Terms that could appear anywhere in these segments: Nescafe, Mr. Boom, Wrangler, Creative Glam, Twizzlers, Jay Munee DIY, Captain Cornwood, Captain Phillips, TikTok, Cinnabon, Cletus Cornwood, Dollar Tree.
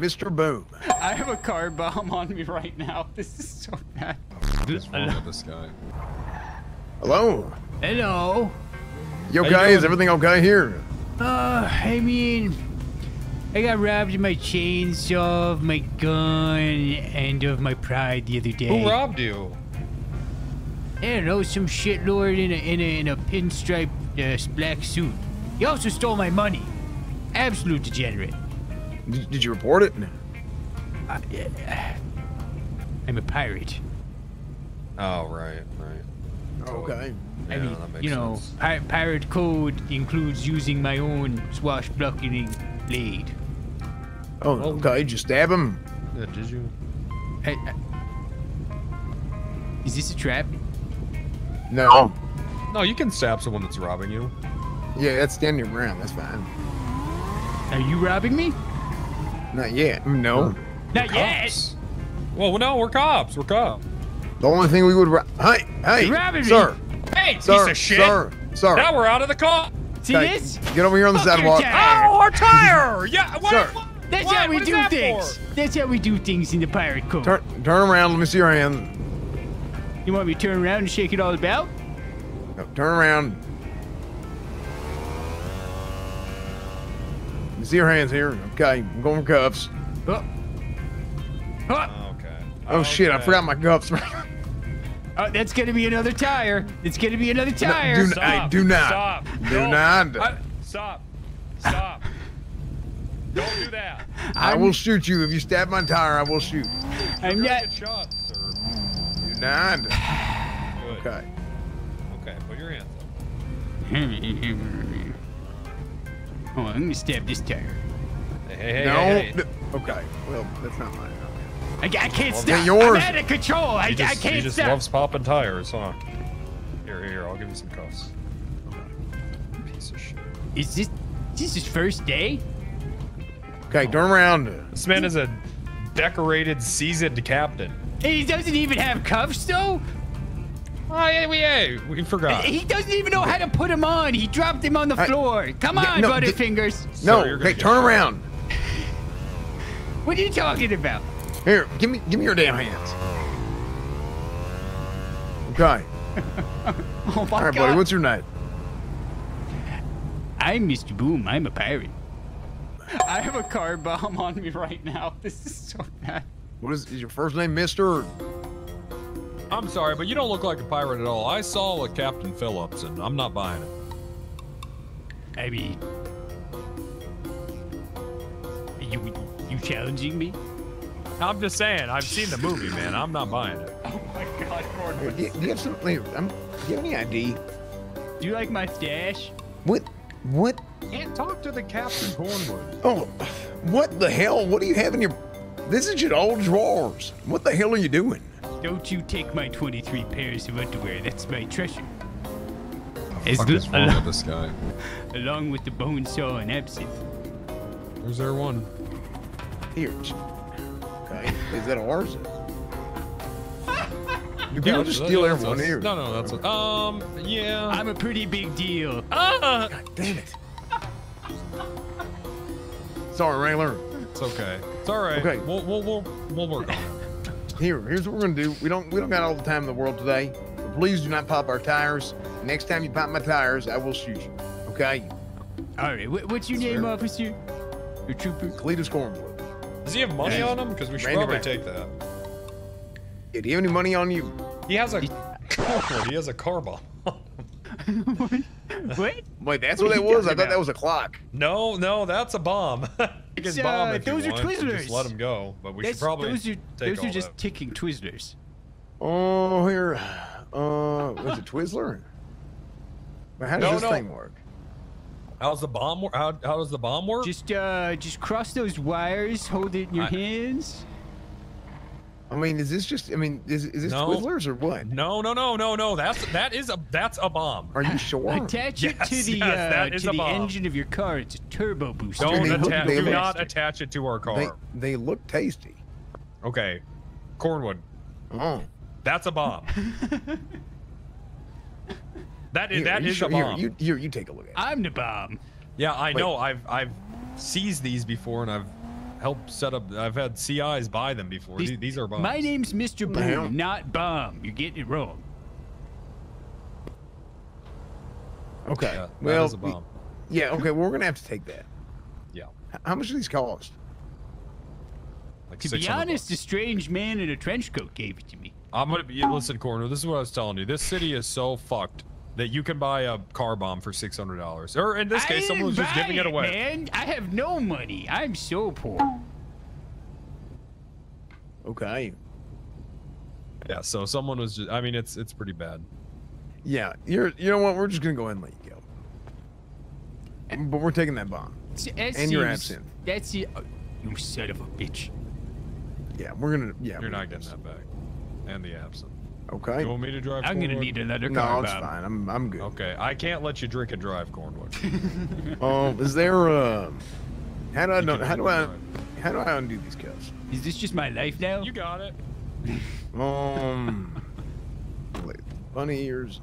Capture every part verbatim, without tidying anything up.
Mister Boom. I have a car bomb on me right now. This is so bad. What's wrong with this guy? Hello. Hello. Yo, How guys, everything okay here? Uh, I mean, I got robbed of my chainsaw, of my gun, and of my pride the other day. Who robbed you? I don't know, some shitlord in a in a in a pinstripe uh, black suit. He also stole my money. Absolute degenerate. Did, did you report it? Uh, yeah. I'm a pirate. Oh right, right. Oh, okay. Yeah, I mean, you know, pi pirate code includes using my own swashbuckling blade. Oh, oh, okay. Did you stab him? Yeah, did you? I, I... Is this a trap? No. Oh. No, you can stab someone that's robbing you. Yeah, that's standing around. That's fine. Are you robbing me? Not yet. No. Oh. Not yet. Well, no, we're cops. We're cops. The only thing we would rob. Hey, hey, robbing sir. Me. Hey, sir, piece of shit. Sir, sir. Now we're out of the car. See hey, this? Get over here on the Fuck sidewalk. Oh, our tire. Yeah. What? Sir. What? That's what? How we what do that things. For? That's how we do things in the pirate code. Turn, turn around. Let me see your hand. You want me to turn around and shake it all about? No, turn around. Let me see your hands here. Okay, I'm going for cuffs. Oh. Oh. Okay. Oh, oh shit, okay. I forgot my cuffs. Oh, that's gonna be another tire. It's gonna be another tire. No, do, Stop. I, do not. Stop. Do no. not. I, stop. Stop. Don't do that. I I'm, will shoot you. If you stab my tire, I will shoot. I'm not. Get shot, sir. Nine. Good. Okay. Okay, put your hands up. Hold on, let me stab this tire. Hey, hey, no. Hey, hey. Okay. Well, that's not mine. I, I can't well, stop. Yours. I'm out of control. I, just, I can't stop. He just stop. loves popping tires, huh? Here, here, here. I'll give you some cuffs. Okay. Piece of shit. Is this, this his first day? Okay, oh. turn around. This man is a decorated, seasoned captain. He doesn't even have cuffs, though? Oh, yeah, we, yeah, we forgot. He doesn't even know how to put them on. He dropped them on the I, floor. Come on, no, Butterfingers. No, Sorry, hey, turn it. around. What are you talking about? Here, give me give me your damn hands. Okay. Oh, my God. All right, buddy, what's your name? I'm Mister Boom. I'm a pirate. I have a car bomb on me right now. This is so bad. What is, is your first name, Mister? I'm sorry, but you don't look like a pirate at all. I saw a Captain Phillips, and I'm not buying it. I mean, are you you challenging me? I'm just saying, I've seen the movie, man. I'm not buying it. Oh my God, Gordon! Do, do you have something? I'm give me I D. Do you like my stash? What? What? Can't talk to the Captain Cornwood. Oh, what the hell? What do you have in your? This is your old drawers. What the hell are you doing? Don't you take my twenty-three pairs of underwear. That's my treasure. Is this wrong with this guy? Along with the bone saw and absinthe. Where's there one? Here. Okay. Is that ours? You people yeah, just steal everyone here. No, no, that's a, um. Yeah. I'm a pretty big deal. Ah! God damn it. Sorry, Wrangler. It's okay. It's all right. Okay. We'll we'll we'll, we'll work on it. Here, here's what we're gonna do. We don't we don't got all the time in the world today. But please do not pop our tires. Next time you pop my tires, I will shoot you. Okay. All right. What's your Sir. name, officer? Your trooper. Cletus Cornwood. Does he have money yeah. on him? Because we should Randy probably Randy. take that. Yeah, do you have any money on you? He has a. He has a car bomb. What? What? Wait, that's what, what that was? I thought about? that was a clock. No, no, that's a bomb. It's, bomb uh, those are want. Twizzlers. Just let them go, but we that's, should probably Those are, take those are just that. ticking Twizzlers. Oh, here. Uh, was it Twizzler? How does no, this no. thing work? How's the bomb work? How, how does the bomb work? Just, uh, just cross those wires, hold it in your I, hands. I mean, is this just? I mean, is is this no. Twizzlers or what? No, no, no, no, no. That's that is a that's a bomb. Are you sure? Attach it yes, to the yes, uh, to the engine of your car. It's a turbo booster. Don't attach. Do not attach it to our car. They, they look tasty. Okay, Cornwood. Oh, that's a bomb. that is here, that is sure? a bomb. Here, you, you you take a look at it. I'm the bomb. Yeah, I Wait. know. I've I've seized these before, and I've. help set up. I've had C Is buy them before. These, these are bombs. My name's Mister Boom, not Bomb. You're getting it wrong. Okay. Yeah, well, that is a bomb. Yeah, okay. Well, we're going to have to take that. Yeah. How much do these cost? Like to be honest, a strange man in a trench coat gave it to me. I'm going to be, listen, Corner, this is what I was telling you. This city is so fucked that you can buy a car bomb for six hundred dollars. Or in this I case, someone was just giving it, it away. Man, I have no money. I'm so poor. Okay. Yeah, so someone was just, I mean, it's it's pretty bad. Yeah, you're, you know what? We're just going to go ahead and let you go. But we're taking that bomb. That and seems, your absinthe. That's it. Uh, you son of a bitch. Yeah, we're going to, yeah. You're not getting that back. And the absinthe. Okay. You want me to drive? I'm Cornwood? Gonna need another car. No, it's fine. I'm I'm good. Okay. I can't let you drink and drive, Cornwood. um, is there um? Uh, how do I know? How do I? How do I undo these cuffs? Is this just my life now? You got it. Um. Wait, bunny ears.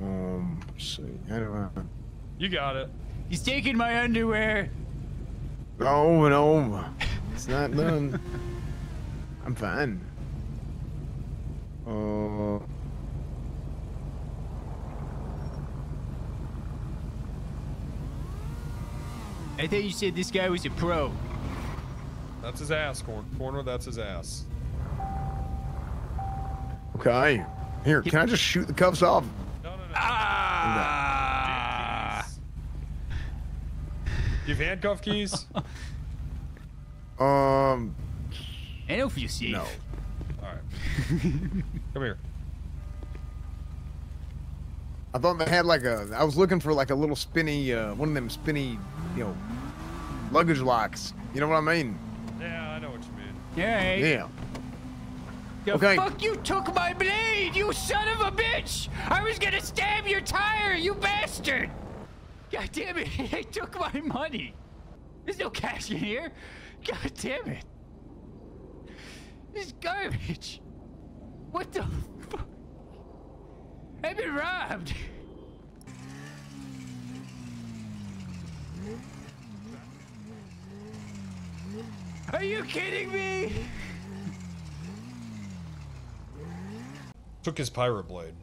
Um. Let's see. How do I? You got it. He's taking my underwear. Oh no, it's not done. I'm fine. Uh, I thought you said this guy was a pro. That's his ass, Corn Corner. That's his ass. Okay. Here, can I just shoot the cuffs off? No, no, no. Ah! No. Do you have handcuff keys? um. I know if you see. No. Come here. I thought they had like a, I was looking for like a little spinny, uh, one of them spinny, you know, luggage locks. You know what I mean? Yeah, I know what you mean. Yeah. Yeah. The okay. fuck you took my blade, you son of a bitch! I was gonna stab your tire, you bastard! God damn it, they took my money. There's no cash in here. God damn it. This is garbage. What the fuck? I've been robbed. Are you kidding me? Took his pirate blade.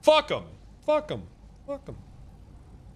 Fuck him. Fuck him. Fuck him.